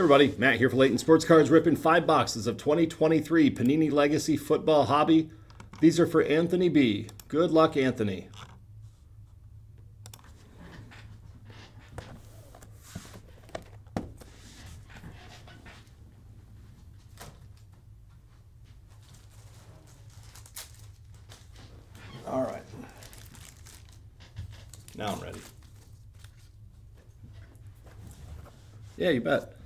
Hey everybody, Matt here for Layton Sports Cards, ripping 5 boxes of 2023 Panini Legacy Football Hobby. These are for Anthony B. Good luck, Anthony. All right. Now I'm ready. Yeah, you bet.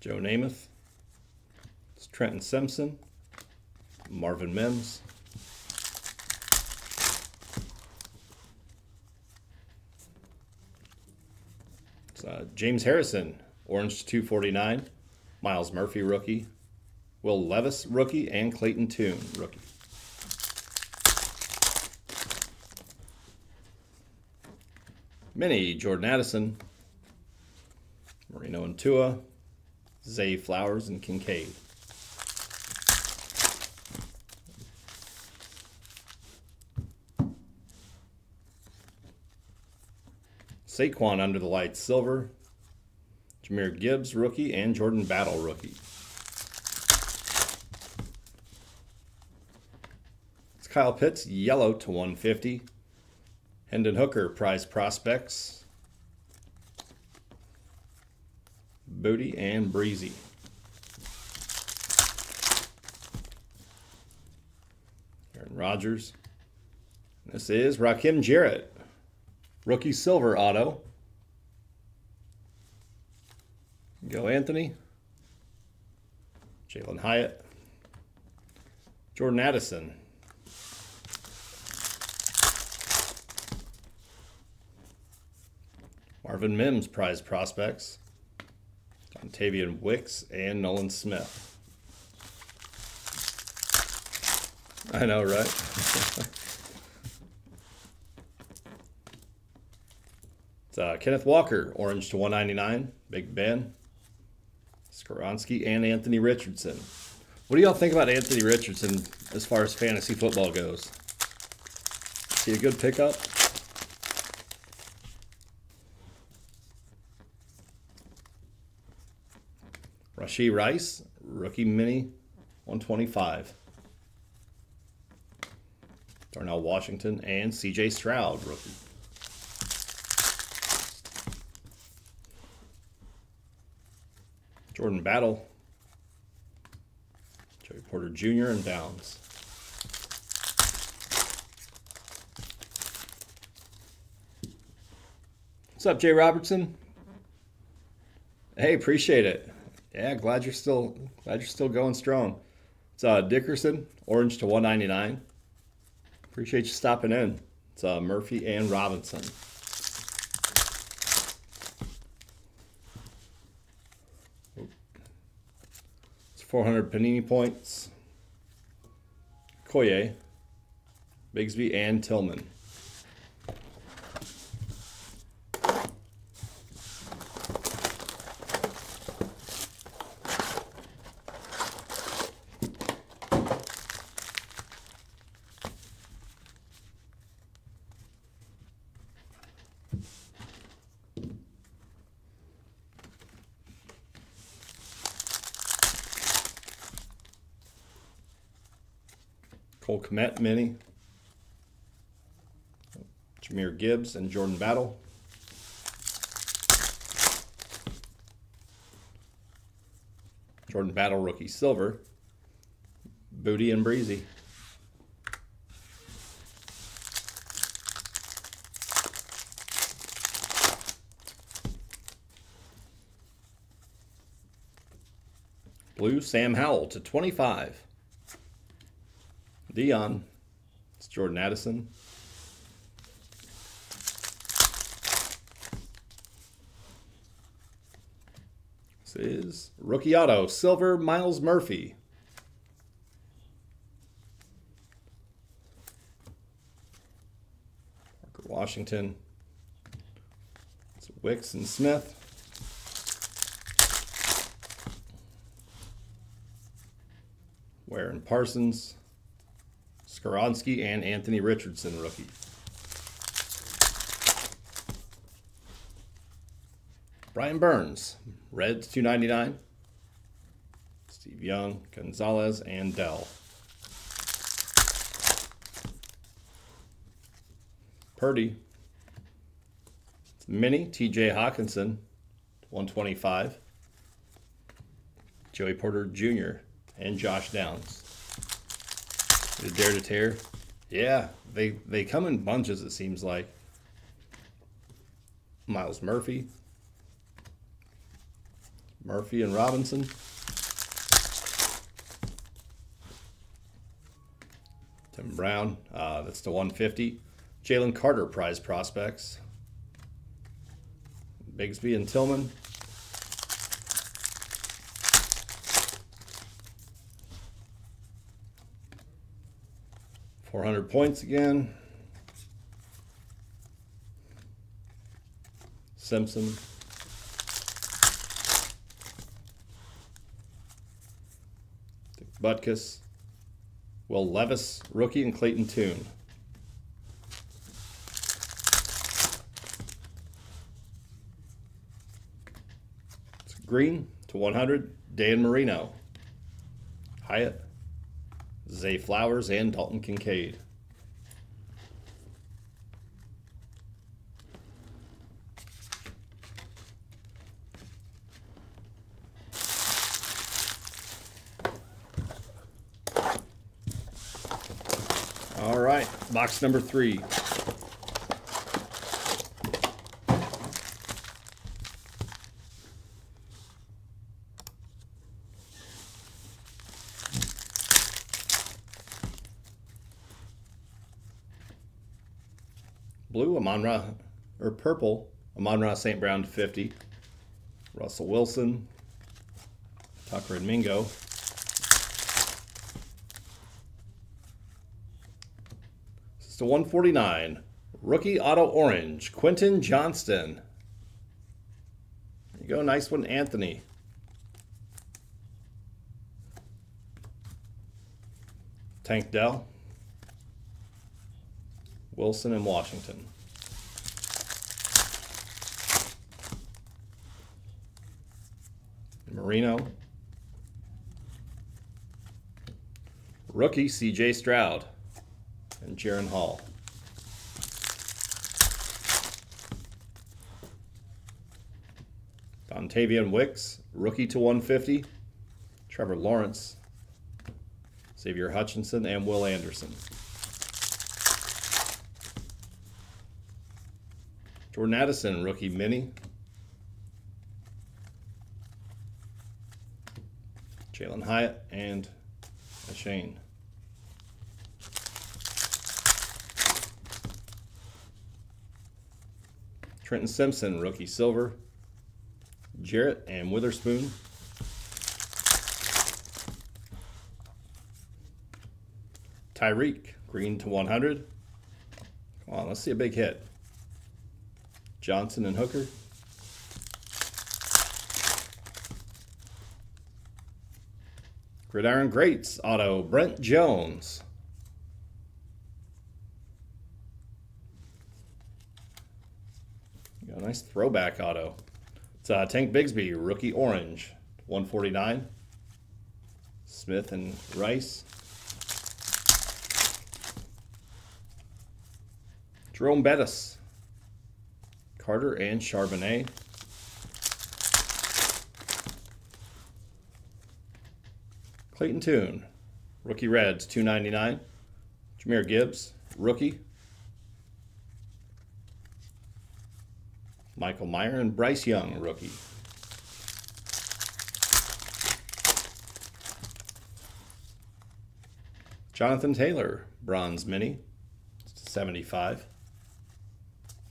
Joe Namath, it's Trenton Simpson, Marvin Mims, it's, James Harrison, Orange 249, Miles Murphy, rookie, Will Levis, rookie, and Clayton Tune, rookie. Mini, Jordan Addison, Marino and Tua, Zay Flowers and Kincaid. Saquon under the lights, silver. Jahmyr Gibbs, rookie, and Jordan Battle, rookie. It's Kyle Pitts, yellow /150. Hendon Hooker, prize prospects. Booty and Breezy. Aaron Rodgers. This is Rakim Jarrett, rookie silver auto. Go Anthony. Jalen Hyatt. Jordan Addison. Marvin Mims, prize prospects. Dontayvion Wicks and Nolan Smith. I know, right? It's Kenneth Walker, orange /199, Big Ben, Skoronski, and Anthony Richardson. What do y'all think about Anthony Richardson as far as fantasy football goes? Is he a good pickup? Rashee Rice, rookie mini, 125. Jordan Washington and C.J. Stroud, rookie. Jordan Battle, Joey Porter Jr. and Downs. What's up, Jay Robertson? Hey, appreciate it. Yeah, glad you're still going strong. It's Dickerson, orange /199. Appreciate you stopping in. It's Murphy and Robinson. It's 400 Panini points. Koye, Bigsby, and Tillman. Cole Kmet mini, Jahmyr Gibbs and Jordan Battle, Jordan Battle rookie silver, Booty and Breezy, blue Sam Howell /25. Dion, it's Jordan Addison. This is rookie auto, silver, Miles Murphy. Washington. It's Wicks and Smith. Ware and Parsons. Skaronski and Anthony Richardson, rookie. Brian Burns, Reds /299. Steve Young, Gonzalez, and Dell. Purdy. It's Mini, T.J. Hawkinson, 125. Joey Porter Jr. and Josh Downs. The Dare to Tear. Yeah, they come in bunches, it seems like. Miles Murphy. Murphy and Robinson. Tim Brown, that's the 150. Jalen Carter, prize prospects. Bigsby and Tillman. .400 points again. Simpson. Butkus, Will Levis, rookie, and Clayton Tune. It's Green /100, Dan Marino, Hyatt, Zay Flowers, and Dalton Kincaid. All right, box number 3. Blue, Amon-Ra, or purple, Amon-Ra St. Brown /50. Russell Wilson, Tucker and Mingo. It's the 149, rookie auto orange, Quentin Johnston. There you go, nice one, Anthony. Tank Dell, Wilson and Washington. Marino, rookie C.J. Stroud and Jaren Hall. Dontayvion Wicks, rookie /150. Trevor Lawrence, Xavier Hutchinson, and Will Anderson. Jordan Addison, rookie mini. Jalen Hyatt and Shane. Trenton Simpson, rookie silver, Jarrett and Witherspoon. Tyreek, green /100. Come on, let's see a big hit. Johnson and Hooker. Gridiron Greats auto, Brent Jones. Nice throwback auto. It's Tank Bigsby, rookie orange, 149. Smith and Rice. Jerome Bettis, Carter and Charbonnet. Clayton Tune, rookie Reds /299. Jahmyr Gibbs, rookie. Michael Mayer and Bryce Young, rookie. Jonathan Taylor, bronze mini, /75.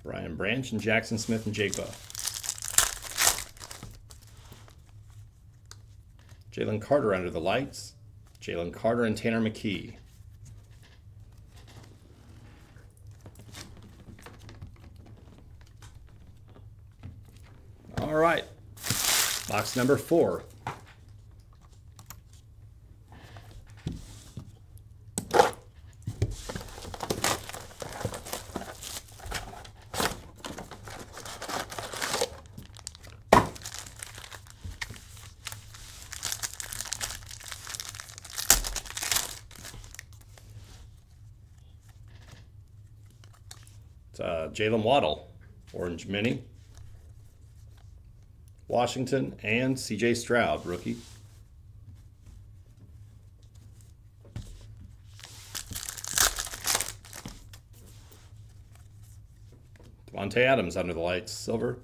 Brian Branch and Jackson Smith and Jake Buff. Jalen Carter under the lights. Jalen Carter and Tanner McKee. All right, box number 4. It's Jalen Waddle, Orange Mini. Washington and C.J. Stroud, rookie. Devontae Adams under the lights, silver.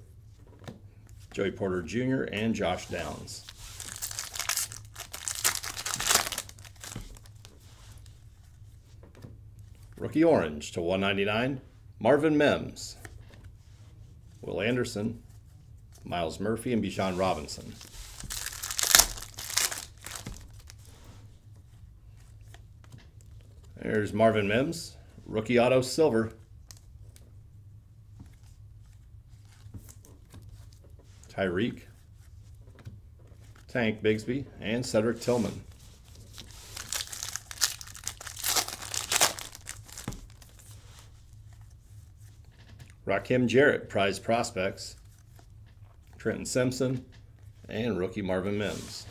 Joey Porter Jr. and Josh Downs. Rookie orange to 199, Marvin Mims. Will Anderson. Miles Murphy and Bijan Robinson. There's Marvin Mims, rookie auto silver. Tyreek, Tank Bigsby, and Cedric Tillman. Rakim Jarrett, prize prospects. Trenton Simpson, and rookie Marvin Mims.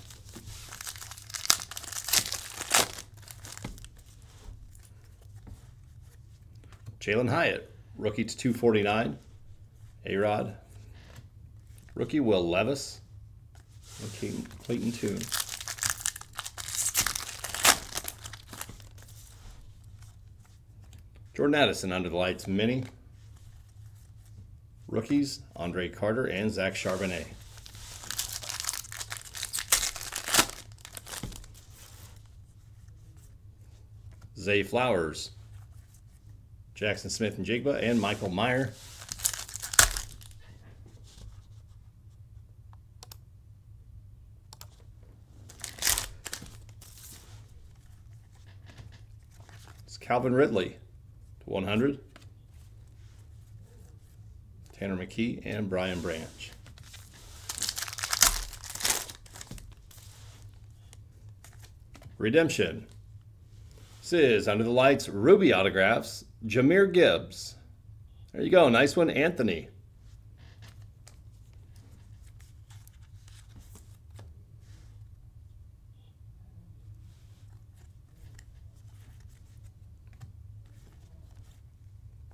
Jalen Hyatt, rookie to 249, A-Rod, rookie Will Levis, and Clayton Tune. Jordan Addison under the lights mini. Rookies, Andre Carter and Zach Charbonnet. Zay Flowers, Jackson Smith and Jigba, and Michael Meyer. It's Calvin Ridley to 100. Tanner McKee and Brian Branch. Redemption. This is under the lights Ruby autographs, Jahmyr Gibbs. There you go, nice one, Anthony.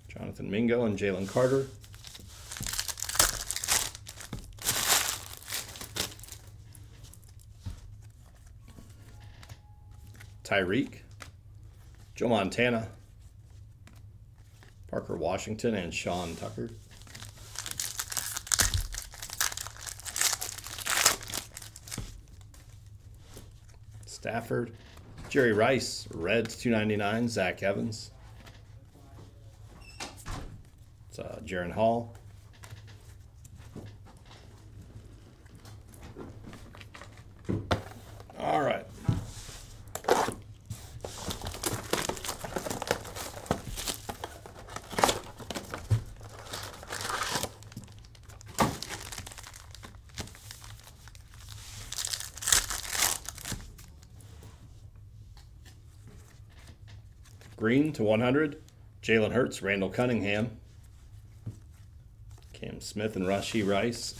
Jonathan Mingo and Jalen Carter. Tyreek, Joe Montana, Parker Washington, and Sean Tucker. Stafford, Jerry Rice, Reds 299, Zach Evans. It's Jaren Hall. All right. Green to 100, Jalen Hurts, Randall Cunningham, Cam Smith, and Rashee Rice.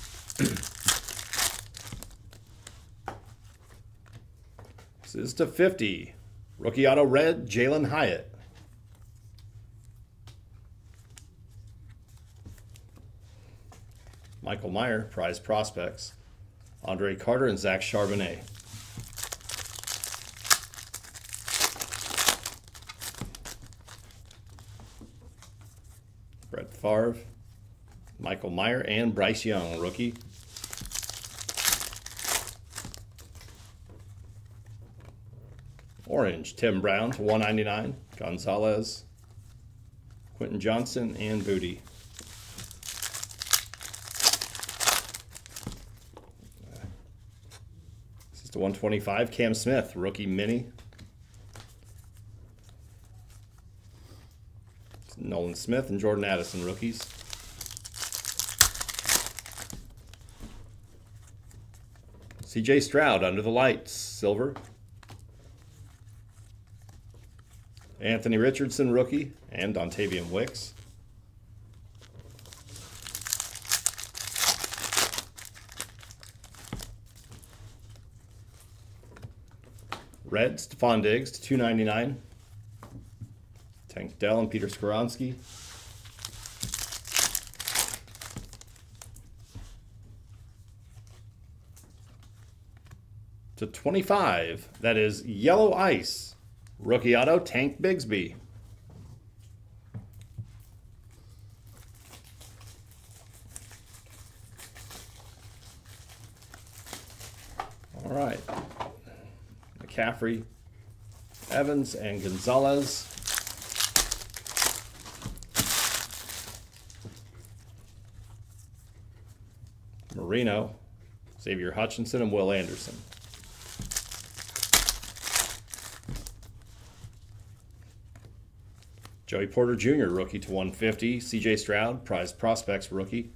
This is to 50, rookie auto red, Jalen Hyatt. Michael Meyer, prize prospects, Andre Carter, and Zach Charbonnet. Brett Favre, Michael Meyer, and Bryce Young, rookie. Orange, Tim Brown to 199, Gonzalez, Quentin Johnson, and Booty. This is to 125, Cam Smith, rookie mini. Nolan Smith and Jordan Addison, rookies. C.J. Stroud under the lights, silver. Anthony Richardson, rookie, and Dontayvion Wicks. Red, Stephon Diggs to 299. Tank Dell and Peter Skoronski. To 25, that is Yellow Ice, rookie auto, Tank Bigsby. All right, McCaffrey, Evans, and Gonzalez. Marino, Xavier Hutchinson, and Will Anderson. Joey Porter Jr., rookie to 150. C.J. Stroud, prize prospects rookie.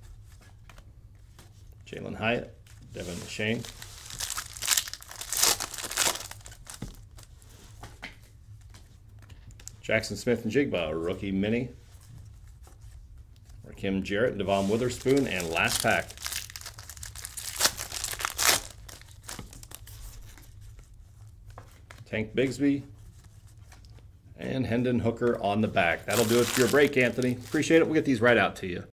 Jalen Hyatt, Devin Shane. Jackson Smith and Jigba, rookie mini. Rakim Jarrett, Devon Witherspoon, and last pack. Tank Bigsby. And Hendon Hooker on the back. That'll do it for your break, Anthony. Appreciate it. We'll get these right out to you.